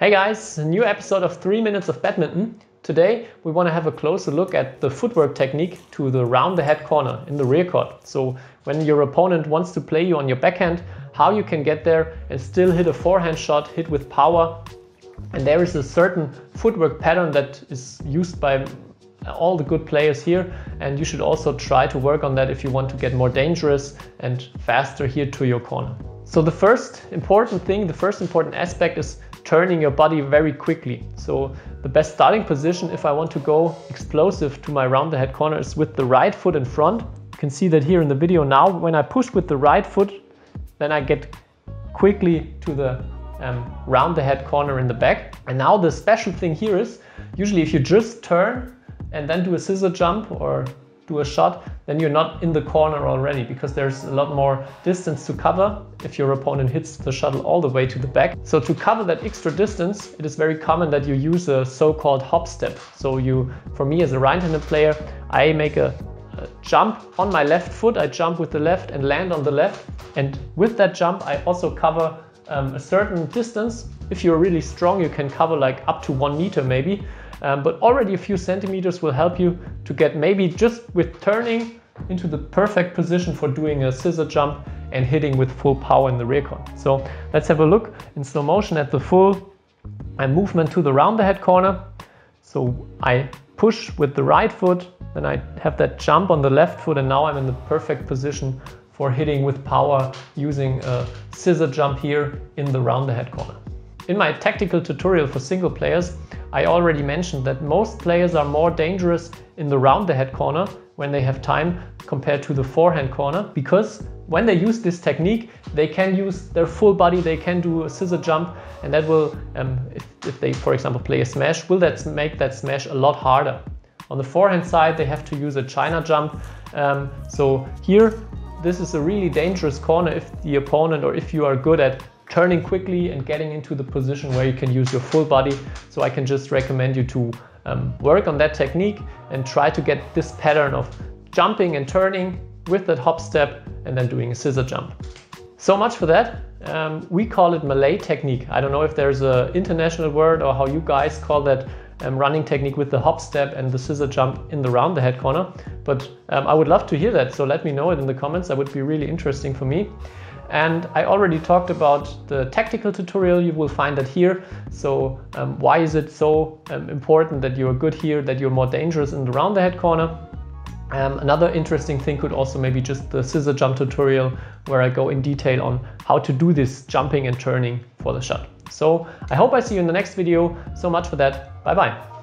Hey guys, a new episode of 3 Minutes of Badminton. Today we want to have a closer look at the footwork technique to the round the head corner in the rear court. So when your opponent wants to play you on your backhand, how you can get there and still hit a forehand shot, hit with power. And there is a certain footwork pattern that is used by all the good players here, and you should also try to work on that if you want to get more dangerous and faster here to your corner. So the first important aspect is turning your body very quickly. So the best starting position if I want to go explosive to my round the head corner is with the right foot in front. You can see that here in the video now. When I push with the right foot, then I get quickly to the round the head corner in the back. And now the special thing here is, usually if you just turn and then do a scissor jump or do a shot, then you're not in the corner already, because there's a lot more distance to cover if your opponent hits the shuttle all the way to the back. So to cover that extra distance, it is very common that you use a so-called hop step. So for me as a right-handed player, I make a jump on my left foot. I jump with the left and land on the left, and with that jump I also cover a certain distance. If you're really strong, you can cover like up to 1 meter maybe, but already a few centimeters will help you to get, maybe just with turning, into the perfect position for doing a scissor jump and hitting with full power in the rear corner. So let's have a look in slow motion at the full movement to the round the head corner. So I push with the right foot, then I have that jump on the left foot, and now I'm in the perfect position for hitting with power using a scissor jump here in the round the head corner. In my tactical tutorial for single players, I already mentioned that most players are more dangerous in the round the head corner when they have time compared to the forehand corner, because when they use this technique, they can use their full body, they can do a scissor jump, and that will, if they for example play a smash, will that make that smash a lot harder. On the forehand side, they have to use a China jump, so here this is a really dangerous corner if the opponent, or if you are good at turning quickly and getting into the position where you can use your full body. So I can just recommend you to work on that technique and try to get this pattern of jumping and turning with that hop step and then doing a scissor jump. So much for that. We call it Malay technique. I don't know if there's an international word or how you guys call that running technique with the hop step and the scissor jump in the round the head corner. But I would love to hear that. So let me know it in the comments. That would be really interesting for me. And I already talked about the tactical tutorial, you will find that here. So why is it so important that you're good here, that you're more dangerous in the round the head corner? Another interesting thing could also maybe just the scissor jump tutorial, where I go in detail on how to do this jumping and turning for the shot. So I hope I see you in the next video. So much for that. Bye bye.